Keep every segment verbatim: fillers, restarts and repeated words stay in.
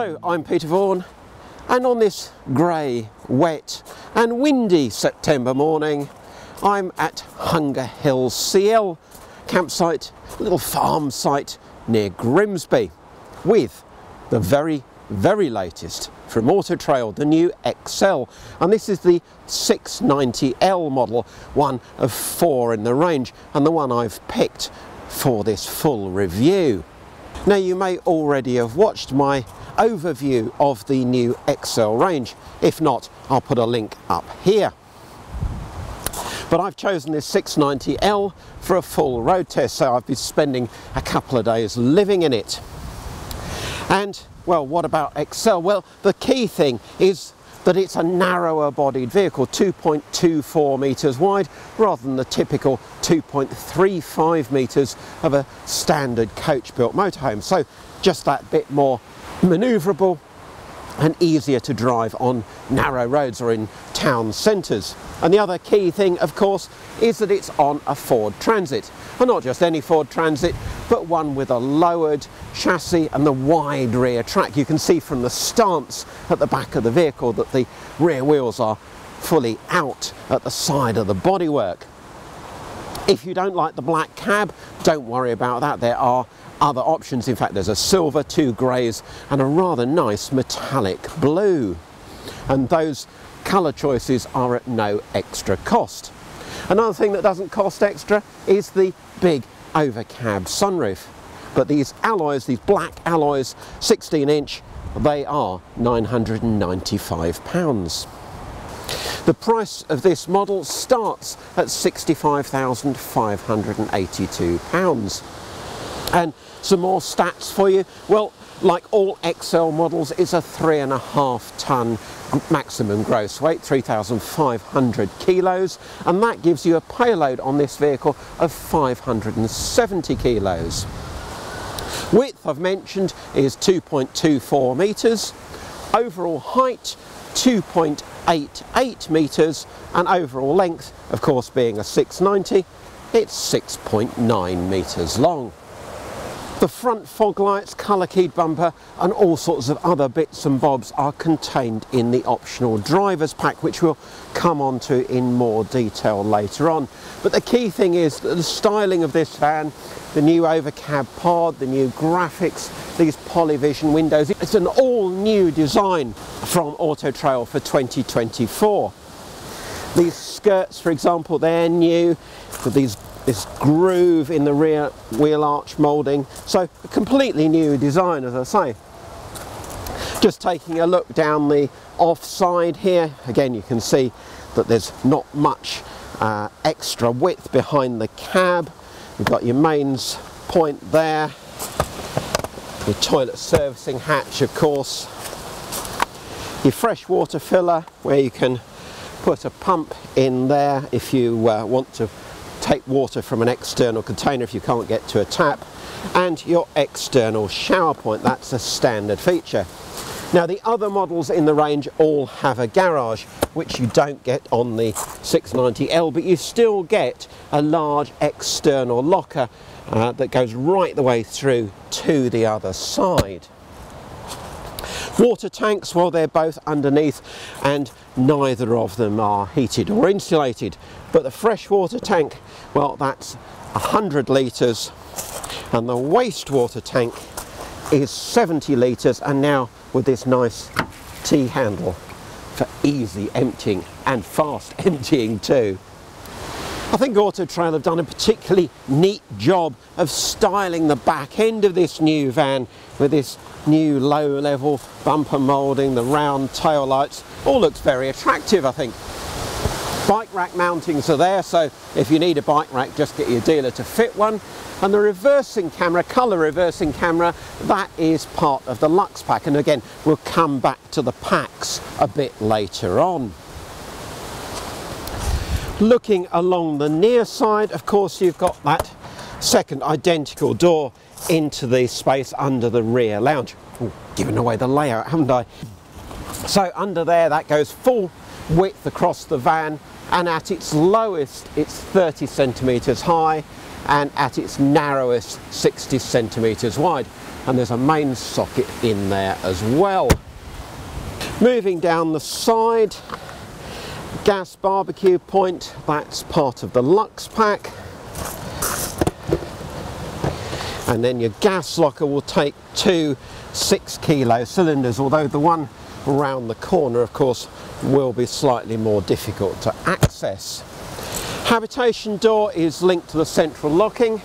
Hello, I'm Peter Vaughan, and on this grey, wet and windy September morning I'm at Hunger Hill C L campsite, a little farm site near Grimsby, with the very very latest from AutoTrail, the new Excel, and this is the six ninety L model, one of four in the range and the one I've picked for this full review. Now, you may already have watched my overview of the new Excel range. If not, I'll put a link up here. But I've chosen this six ninety L for a full road test, so I've been spending a couple of days living in it. And, well, what about Excel? Well, the key thing is that it's a narrower bodied vehicle, two point two four metres wide rather than the typical two point three five metres of a standard coach built motorhome. So just that bit more manoeuvrable and easier to drive on narrow roads or in town centres. And the other key thing, of course, is that it's on a Ford Transit, and not just any Ford Transit, but one with a lowered chassis and the wide rear track. You can see from the stance at the back of the vehicle that the rear wheels are fully out at the side of the bodywork. If you don't like the black cab, don't worry about that. There are other options. In fact, there's a silver, two greys and a rather nice metallic blue, and those colour choices are at no extra cost. Another thing that doesn't cost extra is the big overcab sunroof, but these alloys, these black alloys, sixteen inch, they are nine hundred and ninety-five pounds. The price of this model starts at sixty-five thousand five hundred and eighty-two pounds. And some more stats for you. Well, like all Excel models, it's a three and a half ton maximum gross weight, three thousand five hundred kilos, and that gives you a payload on this vehicle of five hundred and seventy kilos. Width, I've mentioned, is two point two four meters. Overall height, two point eight eight meters, and overall length, of course, being a six ninety, it's six point nine meters long. The front fog lights, colour keyed bumper and all sorts of other bits and bobs are contained in the optional driver's pack, which we'll come on to in more detail later on. But the key thing is that the styling of this van, the new overcab pod, the new graphics, these Polyvision windows, it's an all new design from AutoTrail for twenty twenty-four. These skirts, for example, they're new, for these this groove in the rear wheel arch moulding, so a completely new design, as I say. Just taking a look down the off side here, again you can see that there's not much uh, extra width behind the cab. You've got your mains point there, your toilet servicing hatch, of course, your fresh water filler where you can put a pump in there if you uh, want to take water from an external container if you can't get to a tap, and your external shower point, that's a standard feature. Now, the other models in the range all have a garage, which you don't get on the six ninety L, but you still get a large external locker uh, that goes right the way through to the other side. Water tanks, well, they're both underneath and neither of them are heated or insulated. But the freshwater tank, well, that's one hundred litres, and the wastewater tank is seventy litres, and now with this nice T-handle for easy emptying and fast emptying too. I think AutoTrail have done a particularly neat job of styling the back end of this new van with this new low level bumper moulding, the round tail lights, all looks very attractive, I think. Bike rack mountings are there, so if you need a bike rack, just get your dealer to fit one. And the reversing camera, colour reversing camera, that is part of the Luxe pack. And again, we'll come back to the packs a bit later on. Looking along the near side, of course, you've got that second identical door into the space under the rear lounge. Ooh, giving away the layout, haven't I? So under there, that goes full width across the van, and at its lowest it's thirty centimetres high and at its narrowest sixty centimetres wide. and there's a main socket in there as well. Moving down the side, gas barbecue point, that's part of the Lux pack. And then your gas locker will take two six kilo cylinders, although the one around the corner of course will be slightly more difficult to access. Habitation door is linked to the central locking,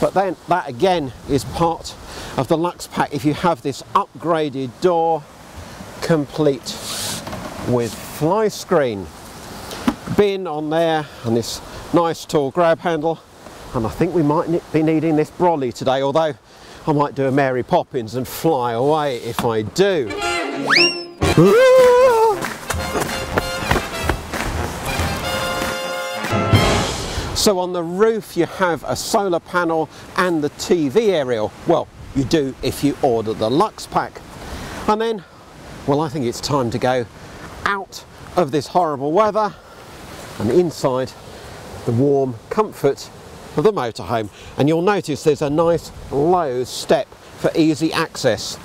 but then that again is part of the Lux pack if you have this upgraded door complete with fly screen. Bin on there and this nice tall grab handle. And I think we might be needing this brolly today, although I might do a Mary Poppins and fly away if I do. So on the roof you have a solar panel and the T V aerial. Well, you do if you order the Lux pack. And then, well, I think it's time to go out of this horrible weather and inside the warm comfort of the motorhome, and you'll notice there's a nice low step for easy access.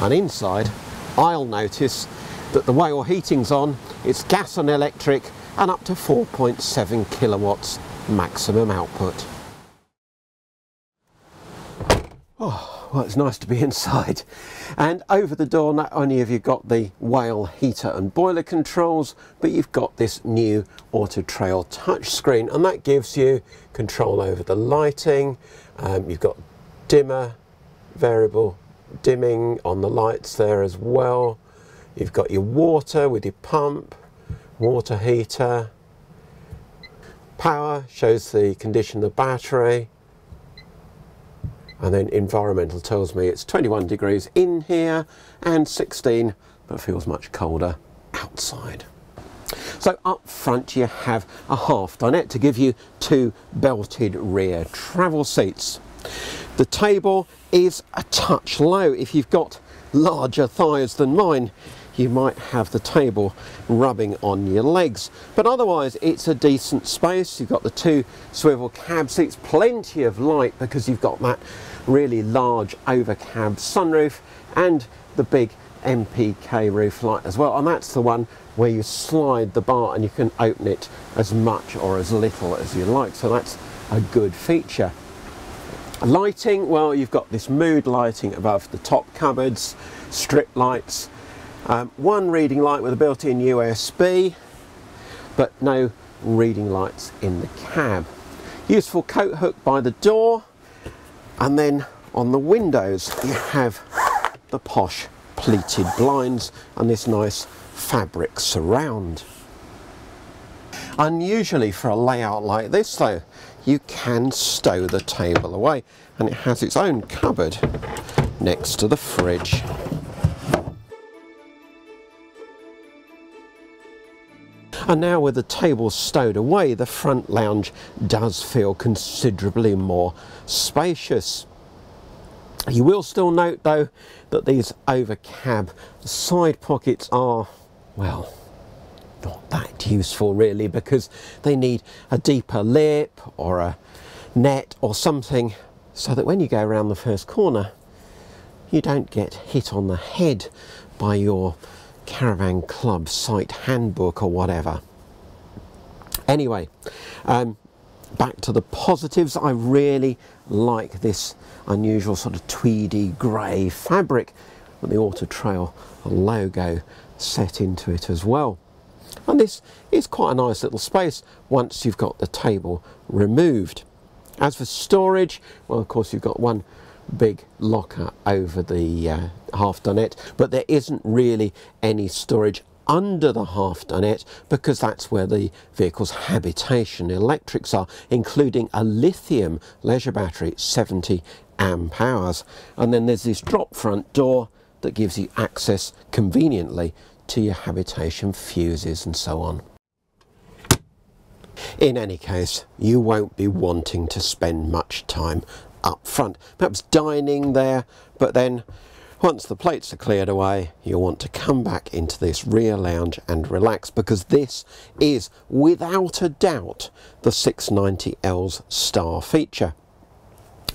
And inside I'll notice that the way all heating's on, it's gas and electric and up to four point seven kilowatts maximum output. Oh, well, it's nice to be inside. And over the door not only have you got the whale heater and boiler controls, but you've got this new AutoTrail touchscreen, and that gives you control over the lighting. Um, you've got dimmer, variable dimming on the lights there as well. You've got your water with your pump, water heater. Power shows the condition of the battery. And then environmental tells me it's twenty-one degrees in here and sixteen, but feels much colder outside. So up front you have a half dinette to give you two belted rear travel seats. The table is a touch low. If you've got larger thighs than mine, you might have the table rubbing on your legs, but otherwise it's a decent space. You've got the two swivel cab seats, plenty of light because you've got that really large over cab sunroof and the big M P K roof light as well, and that's the one where you slide the bar and you can open it as much or as little as you like, so that's a good feature. Lighting, well, you've got this mood lighting above the top cupboards, strip lights. Um, one reading light with a built-in U S B, but no reading lights in the cab. Useful coat hook by the door, and then on the windows you have the posh pleated blinds and this nice fabric surround. Unusually for a layout like this though, you can stow the table away, and it has its own cupboard next to the fridge. And now with the table stowed away, the front lounge does feel considerably more spacious. You will still note though that these over cab side pockets are, well, not that useful really, because they need a deeper lip or a net or something so that when you go around the first corner you don't get hit on the head by your Caravan Club site handbook or whatever. Anyway, um, back to the positives. I really like this unusual sort of tweedy grey fabric with the AutoTrail logo set into it as well. And this is quite a nice little space once you've got the table removed. As for storage, well, of course you've got one big locker over the uh, half dinette, but there isn't really any storage under the half dinette because that's where the vehicle's habitation electrics are, including a lithium leisure battery, seventy amp hours. And then there's this drop front door that gives you access conveniently to your habitation fuses and so on. In any case, you won't be wanting to spend much time up front, perhaps dining there, but then once the plates are cleared away you'll want to come back into this rear lounge and relax, because this is without a doubt the six ninety L's star feature.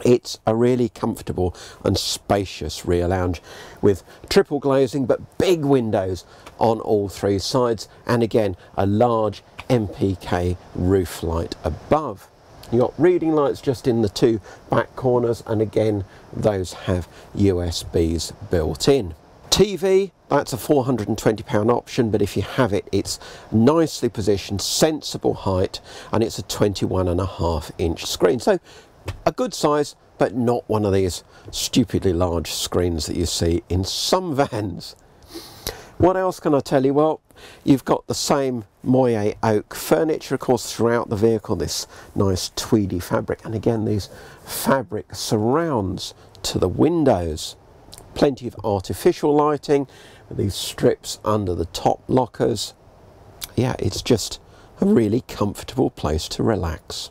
It's a really comfortable and spacious rear lounge with triple glazing but big windows on all three sides, and again a large M P K roof light above. You've got reading lights just in the two back corners, and again those have U S Bs built in. T V, that's a four hundred and twenty pound option, but if you have it, it's nicely positioned, sensible height, and it's a twenty-one and a half inch screen. So a good size, but not one of these stupidly large screens that you see in some vans. What else can I tell you? Well, you've got the same Moyer oak furniture, of course, throughout the vehicle, this nice tweedy fabric, and again these fabric surrounds to the windows. Plenty of artificial lighting with these strips under the top lockers. Yeah, it's just a really comfortable place to relax.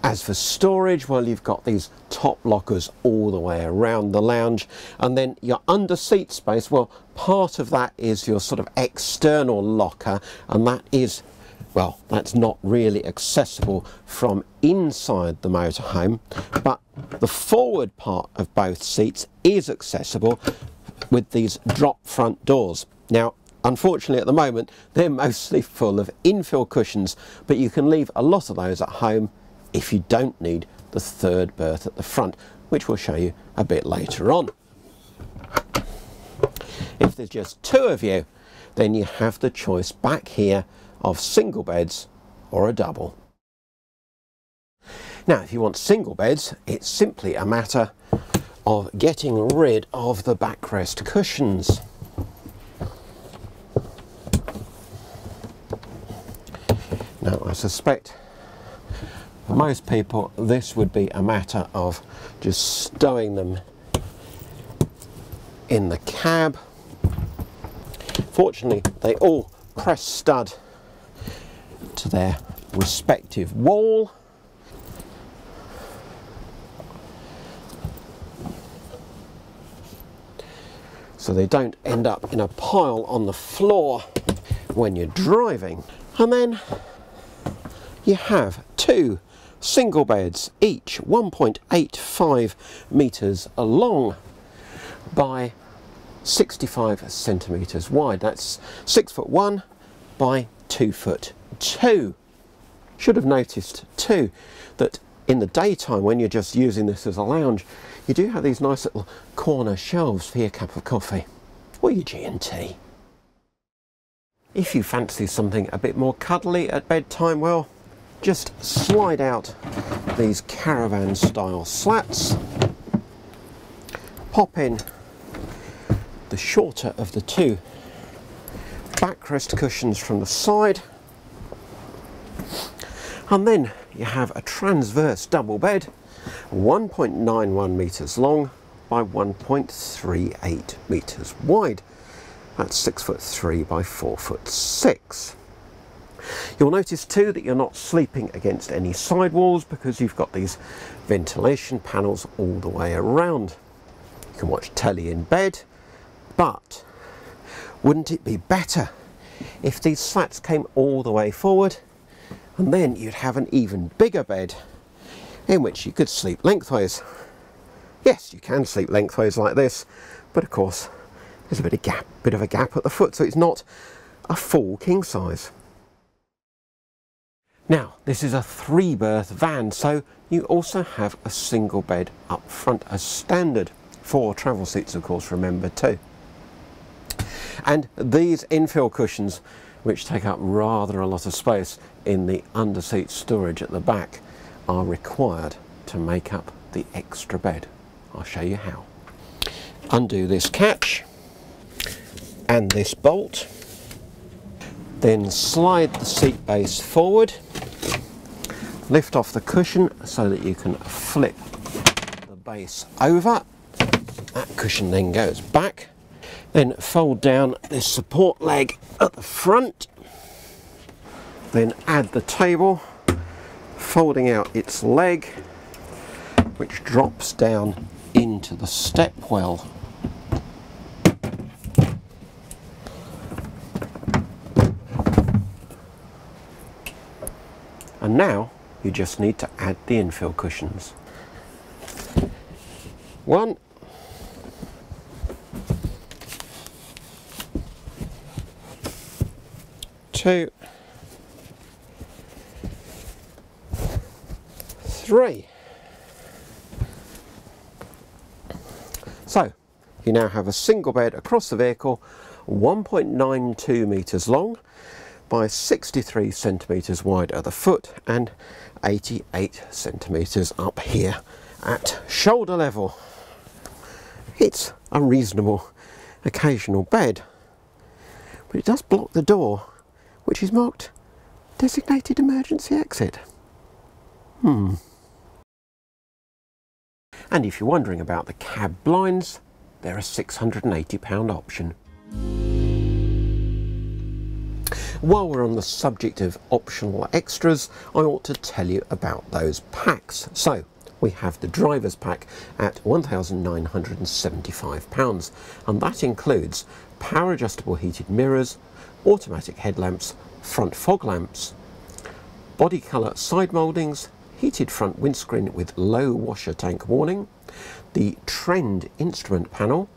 As for storage, well, you've got these top lockers all the way around the lounge, and then your under seat space, well, part of that is your sort of external locker, and that is, well, that's not really accessible from inside the motorhome, but the forward part of both seats is accessible with these drop front doors. Now, unfortunately at the moment, they're mostly full of infill cushions, but you can leave a lot of those at home if you don't need the third berth at the front, which we'll show you a bit later on. If there's just two of you, then you have the choice back here of single beds or a double. Now, if you want single beds, it's simply a matter of getting rid of the backrest cushions. Now, I suspect for most people this would be a matter of just stowing them in the cab. Fortunately, they all press stud to their respective wall. So they don't end up in a pile on the floor when you're driving. And then you have two single beds, each one point eight five metres long by sixty-five centimetres wide. That's six foot one by two foot two. Should have noticed too that in the daytime, when you're just using this as a lounge, you do have these nice little corner shelves for your cup of coffee or your G and T. If you fancy something a bit more cuddly at bedtime, well, just slide out these caravan style slats, pop in the shorter of the two backrest cushions from the side, and then you have a transverse double bed, one point nine one metres long by one point three eight metres wide. That's six foot three by four foot six. You'll notice too that you're not sleeping against any sidewalls because you've got these ventilation panels all the way around. You can watch telly in bed, but wouldn't it be better if these slats came all the way forward, and then you'd have an even bigger bed in which you could sleep lengthways? Yes, you can sleep lengthways like this, but of course there's a bit of gap, bit of a gap at the foot, so it's not a full king size. Now, this is a three berth van, so you also have a single bed up front as standard. Four travel seats, of course, remember too. And these infill cushions, which take up rather a lot of space in the underseat storage at the back, are required to make up the extra bed. I'll show you how. Undo this catch and this bolt. Then slide the seat base forward, lift off the cushion so that you can flip the base over. That cushion then goes back. Then fold down this support leg at the front. Then add the table, folding out its leg, which drops down into the stepwell. And now you just need to add the infill cushions. one. Two. Three. So you now have a single bed across the vehicle, one point nine two metres long by sixty-three centimetres wide at the foot and eighty-eight centimetres up here at shoulder level. It's a reasonable occasional bed, but it does block the door, which is marked designated emergency exit. Hmm. And if you're wondering about the cab blinds, they're a six hundred and eighty pound option. While we're on the subject of optional extras, I ought to tell you about those packs. So we have the driver's pack at one thousand nine hundred and seventy-five pounds, and that includes power adjustable heated mirrors, automatic headlamps, front fog lamps, body colour side mouldings, heated front windscreen with low washer tank warning, the Trend instrument panel,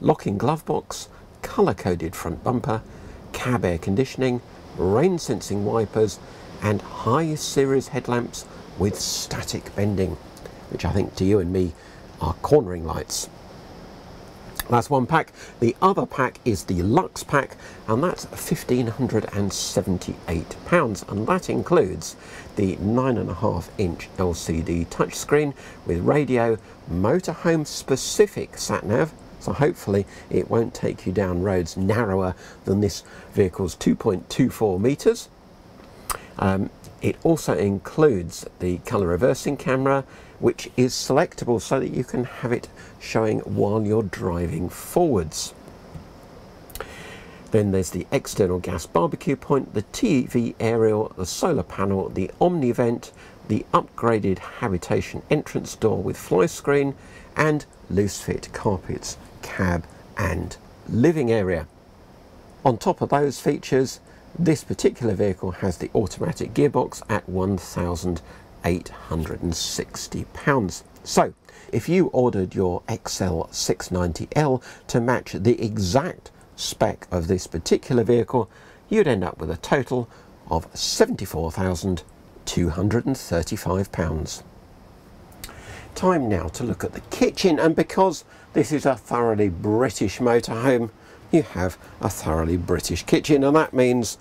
locking glove box, colour-coded front bumper, cab air conditioning, rain sensing wipers and high series headlamps with static bending, which I think to you and me are cornering lights. That's one pack. The other pack is the Luxe pack, and that's one thousand five hundred and seventy-eight pounds, and that includes the nine point five inch L C D touchscreen with radio, motorhome specific sat-nav, so hopefully it won't take you down roads narrower than this vehicle's two point two four metres. Um, it also includes the colour reversing camera, which is selectable so that you can have it showing while you're driving forwards. Then there's the external gas barbecue point, the T V aerial, the solar panel, the Omni vent, the upgraded habitation entrance door with fly screen and loose fit carpets, cab and living area. On top of those features, this particular vehicle has the automatic gearbox at one thousand eight hundred and sixty pounds. So if you ordered your Excel six ninety L to match the exact spec of this particular vehicle, you'd end up with a total of seventy-four thousand two hundred and thirty-five pounds. Time now to look at the kitchen, and because this is a thoroughly British motorhome, you have a thoroughly British kitchen, and that means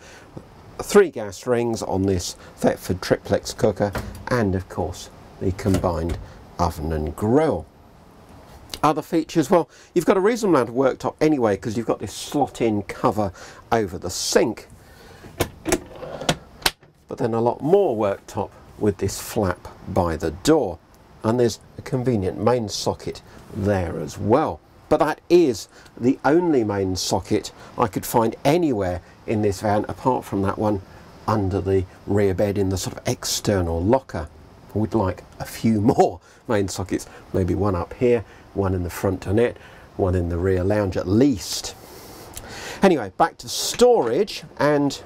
three gas rings on this Thetford triplex cooker and of course the combined oven and grill. Other features, well, you've got a reasonable amount of worktop anyway because you've got this slot in cover over the sink, but then a lot more worktop with this flap by the door, and there's a convenient main socket there as well. But that is the only main socket I could find anywhere in this van, apart from that one under the rear bed in the sort of external locker. We'd like a few more main sockets, maybe one up here, one in the front tonneau, one in the rear lounge at least. Anyway, back to storage, and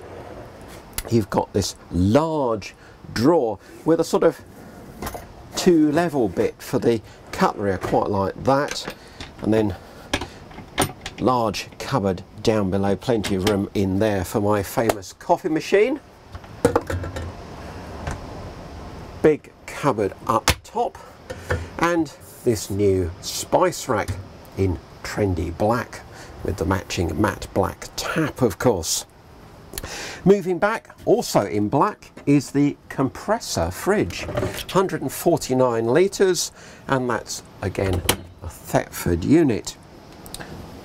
you've got this large drawer with a sort of two level bit for the cutlery. I quite like that. And then large cupboard down below, plenty of room in there for my famous coffee machine. Big cupboard up top, and this new spice rack in trendy black with the matching matte black tap, of course. Moving back, also in black, is the compressor fridge, one hundred and forty-nine litres, and that's again a Thetford unit.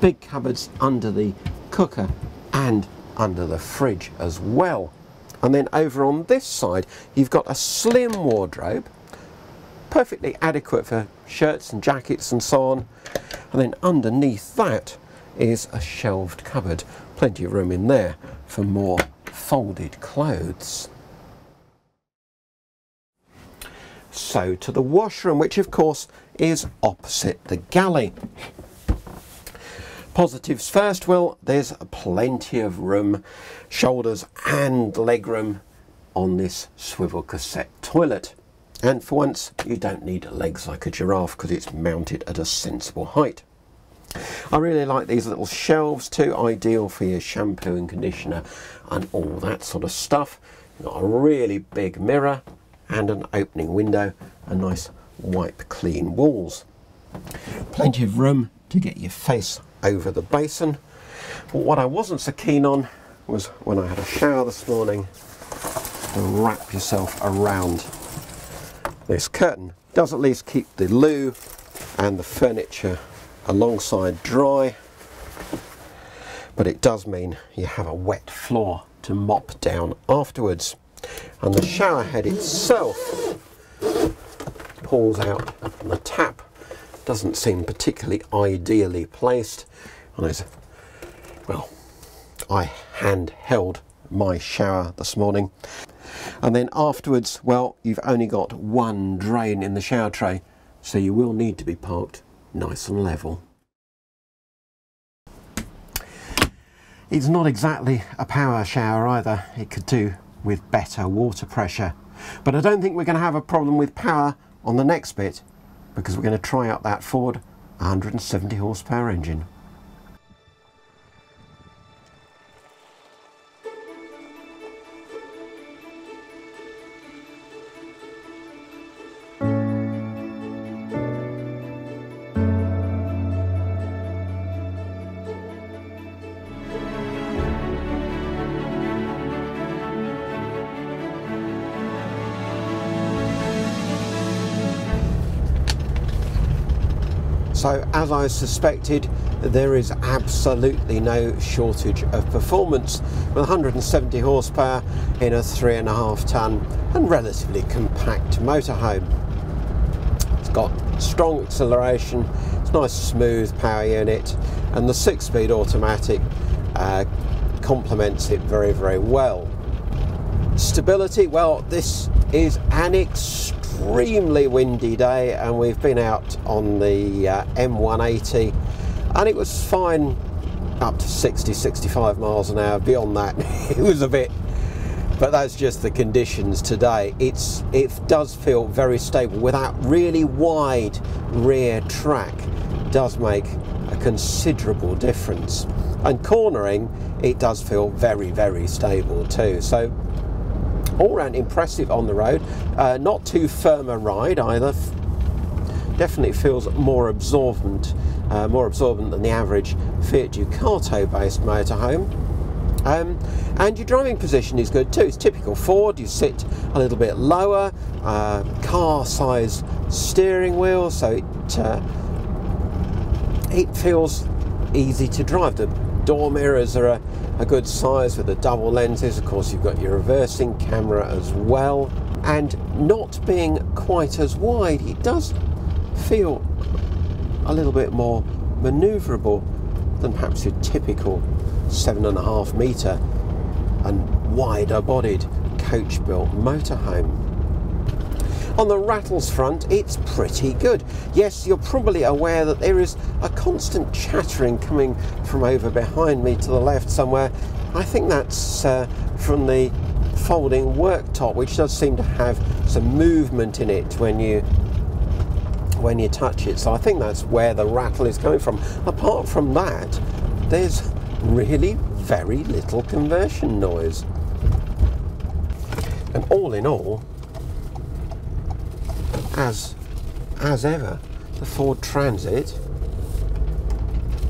Big cupboards under the cooker and under the fridge as well. And then over on this side you've got a slim wardrobe, perfectly adequate for shirts and jackets and so on, and then underneath that is a shelved cupboard, plenty of room in there for more folded clothes. So to the washroom, which of course is opposite the galley. Positives first, well, there's plenty of room, shoulders and leg room on this swivel cassette toilet. And for once, you don't need legs like a giraffe because it's mounted at a sensible height. I really like these little shelves too, ideal for your shampoo and conditioner and all that sort of stuff. You've got a really big mirror and an opening window and nice wipe clean walls. Plenty of room to get your face over the basin. But what I wasn't so keen on was when I had a shower this morning to wrap yourself around this curtain. It does at least keep the loo and the furniture alongside dry, but it does mean you have a wet floor to mop down afterwards. And the shower head itself pulls out on the tap. Doesn't seem particularly ideally placed. And it's, well, I handheld my shower this morning. And then afterwards, well, you've only got one drain in the shower tray, so you will need to be parked nice and level. It's not exactly a power shower either. It could do with better water pressure. But I don't think we're going to have a problem with power on the next bit, because we're going to try out that Ford one hundred seventy horsepower engine. So, as I suspected, there is absolutely no shortage of performance with one hundred seventy horsepower in a three and a half ton and relatively compact motorhome. It's got strong acceleration, it's a nice smooth power unit, and the six-speed automatic uh, complements it very, very well. Stability, well, this is an extremely windy day, and we've been out on the uh, M one eighty, and it was fine up to sixty, sixty-five miles an hour. Beyond that, it was a bit, but that's just the conditions today. It's, it does feel very stable with that really wide rear track. It does make a considerable difference, and cornering, it does feel very, very stable too. So all round impressive on the road, uh, not too firm a ride either. Definitely feels more absorbent, uh, more absorbent than the average Fiat Ducato based motorhome. Um, and your driving position is good too. It's typical Ford, you sit a little bit lower, uh, car size steering wheel, so it, uh, it feels easy to drive. The door mirrors are a, a good size with the double lenses. Of course, you've got your reversing camera as well, and not being quite as wide, it does feel a little bit more maneuverable than perhaps your typical seven and a half meter and wider bodied coach built motorhome. On the rattles front, it's pretty good. Yes, you're probably aware that there is a constant chattering coming from over behind me to the left somewhere. I think that's uh, from the folding worktop, which does seem to have some movement in it when you when you touch it. So I think that's where the rattle is coming from. Apart from that, there's really very little conversion noise. And all in all, As, as ever, the Ford Transit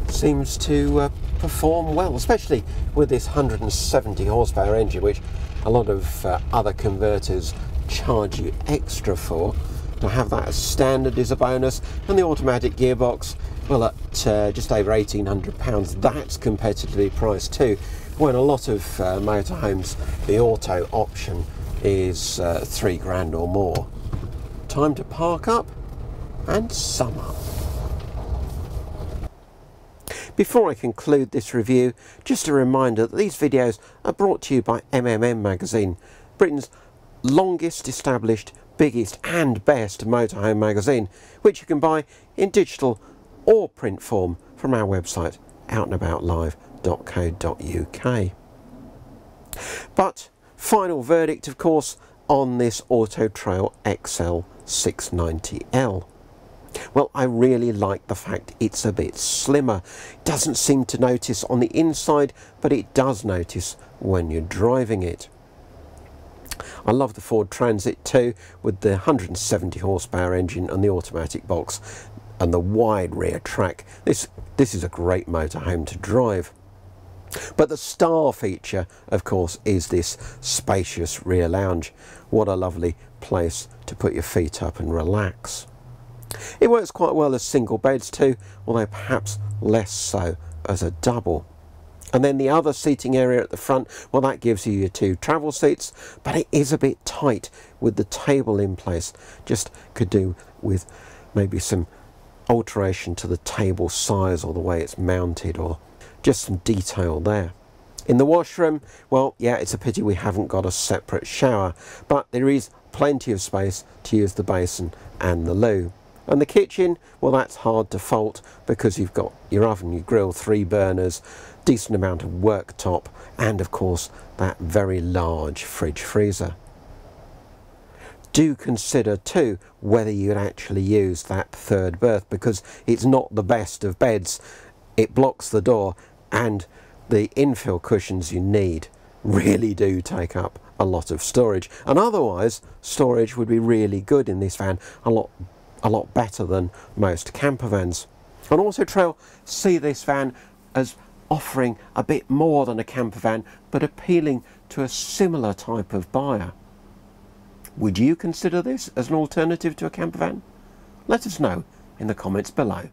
seems to uh, perform well, especially with this one hundred seventy horsepower engine, which a lot of uh, other converters charge you extra for. To have that as standard is a bonus, and the automatic gearbox, well, at uh, just over eighteen hundred pounds, that's competitively priced too, when a lot of uh, motorhomes, the auto option is uh, three grand or more. Time to park up and sum up. Before I conclude this review, just a reminder that these videos are brought to you by M M M Magazine, Britain's longest established, biggest and best motorhome magazine, which you can buy in digital or print form from our website out and about live dot co dot U K. But final verdict, of course, on this AutoTrail Excel six ninety L? Well, I really like the fact it's a bit slimmer. It doesn't seem to notice on the inside, but it does notice when you're driving it. I love the Ford Transit too, with the one hundred seventy horsepower engine and the automatic box and the wide rear track. This, this is a great motorhome to drive. But the star feature, of course, is this spacious rear lounge. What a lovely place to put your feet up and relax. It works quite well as single beds too, although perhaps less so as a double. And then the other seating area at the front, well, that gives you your two travel seats, but it is a bit tight with the table in place. Just could do with maybe some alteration to the table size or the way it's mounted, or just some detail there. In the washroom, well, yeah, it's a pity we haven't got a separate shower, but there is plenty of space to use the basin and the loo. And the kitchen, well, that's hard to fault because you've got your oven, your grill, three burners, decent amount of worktop, and of course that very large fridge freezer. Do consider too whether you'd actually use that third berth, because it's not the best of beds. It blocks the door, and the infill cushions you need really do take up a lot of storage. And otherwise, storage would be really good in this van, a lot better a lot better than most camper vans. And AutoTrail see this van as offering a bit more than a camper van, but appealing to a similar type of buyer. Would you consider this as an alternative to a camper van? Let us know in the comments below.